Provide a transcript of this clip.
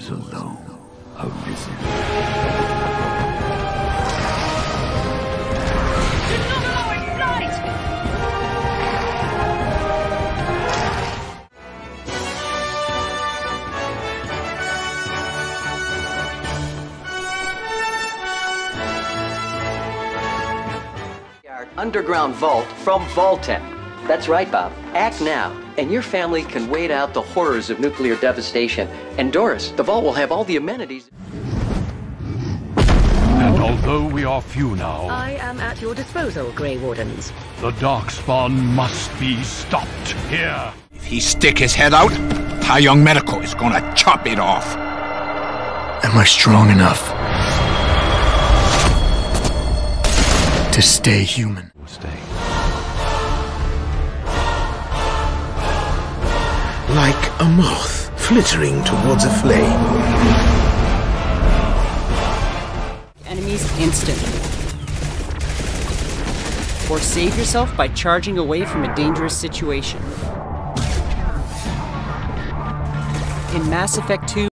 yours alone are visible. Do not allow it flight! Our underground vault from Vault-Tec. That's right, Bob. Act now, and your family can wait out the horrors of nuclear devastation. And Doris, the vault will have all the amenities. And although we are few now... I am at your disposal, Grey Wardens. The Darkspawn must be stopped here. If he stick his head out, Tae Young Medical is gonna chop it off. Am I strong enough to stay human? Like a moth flittering towards a flame. Enemies instantly. Or save yourself by charging away from a dangerous situation. In Mass Effect 2,